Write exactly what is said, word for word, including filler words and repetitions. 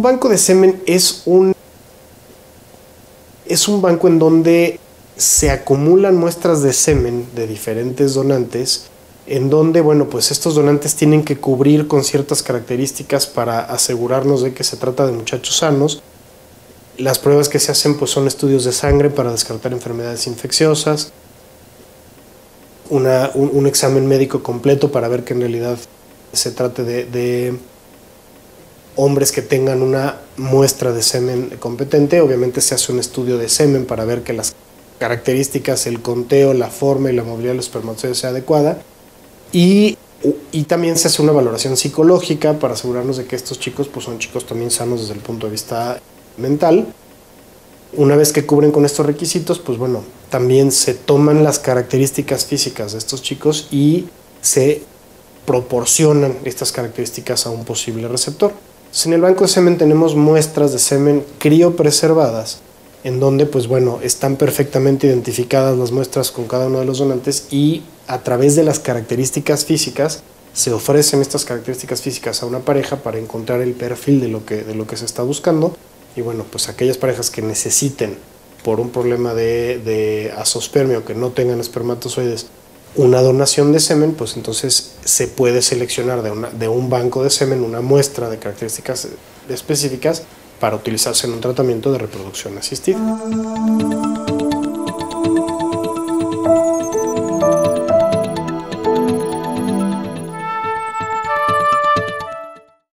Un banco de semen es un, es un banco en donde se acumulan muestras de semen de diferentes donantes, en donde, bueno, pues estos donantes tienen que cubrir con ciertas características para asegurarnos de que se trata de muchachos sanos. Las pruebas que se hacen pues son estudios de sangre para descartar enfermedades infecciosas, una, un, un examen médico completo para ver que en realidad se trate de, de hombres que tengan una muestra de semen competente. Obviamente se hace un estudio de semen para ver que las características, el conteo, la forma y la movilidad de los espermatozoides sea adecuada. Y, y también se hace una valoración psicológica para asegurarnos de que estos chicos pues son chicos también sanos desde el punto de vista mental. Una vez que cubren con estos requisitos, pues bueno, también se toman las características físicas de estos chicos y se proporcionan estas características a un posible receptor. Entonces, en el banco de semen tenemos muestras de semen criopreservadas, en donde pues bueno, están perfectamente identificadas las muestras con cada uno de los donantes y a través de las características físicas se ofrecen estas características físicas a una pareja para encontrar el perfil de lo que, de lo que se está buscando. Y bueno, pues aquellas parejas que necesiten por un problema de, de azoospermia o que no tengan espermatozoides una donación de semen, pues entonces se puede seleccionar de, una, de un banco de semen una muestra de características específicas para utilizarse en un tratamiento de reproducción asistida.